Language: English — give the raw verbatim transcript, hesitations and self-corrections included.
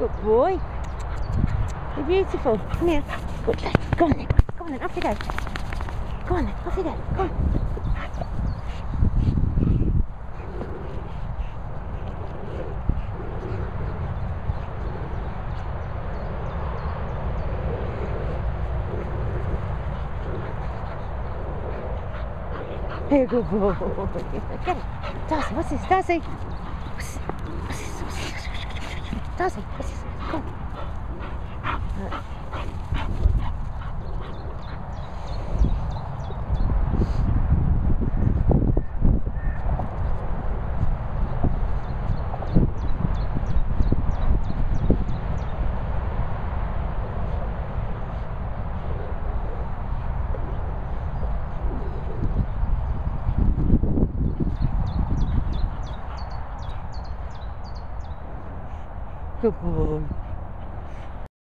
Good boy. You're beautiful. Come here. Good. Go on then. Go on then. Off you go. Go on then. Off you go. Go on. Hey, good boy. Get it. Darcy, what's this? Darcy? What's this? What's this? What's this? Darcy, what's this? Come Good boy.